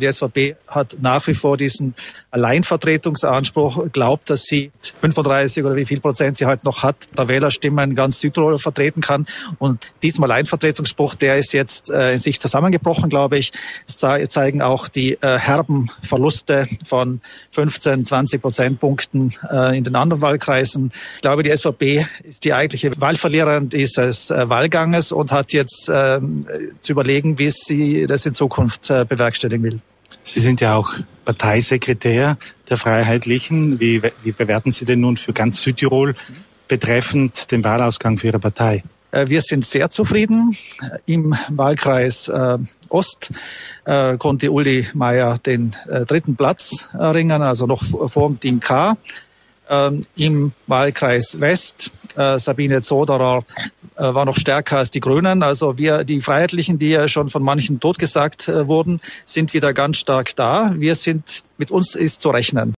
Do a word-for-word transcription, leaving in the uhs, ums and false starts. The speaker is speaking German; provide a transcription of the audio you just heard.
Die S V P hat nach wie vor diesen Alleinvertretungsanspruch, glaubt, dass sie fünfunddreißig oder wie viel Prozent sie halt noch hat, der Wählerstimmen ganz Südtirol vertreten kann. Und diesem Alleinvertretungsspruch, der ist jetzt äh, in sich zusammengebrochen, glaube ich. Es zeigen auch die äh, herben Verluste von fünfzehn, zwanzig Prozentpunkten äh, in den anderen Wahlkreisen. Ich glaube, die S V P ist die eigentliche Wahlverliererin dieses äh, Wahlganges und hat jetzt äh, zu überlegen, wie sie das in Zukunft äh, bewerkstelligen will. Sie sind ja auch Parteisekretär der Freiheitlichen. Wie, wie bewerten Sie denn nun für ganz Südtirol betreffend den Wahlausgang für Ihre Partei? Wir sind sehr zufrieden. Im Wahlkreis äh, Ost äh, konnte Uli Mayer den äh, dritten Platz erringen, also noch vor dem Team K. Ähm, Im Wahlkreis West äh, Sabine Zoderer äh, war noch stärker als die Grünen. Also wir, die Freiheitlichen, die ja schon von manchen totgesagt äh, wurden, sind wieder ganz stark da. Wir sind, mit uns ist zu rechnen.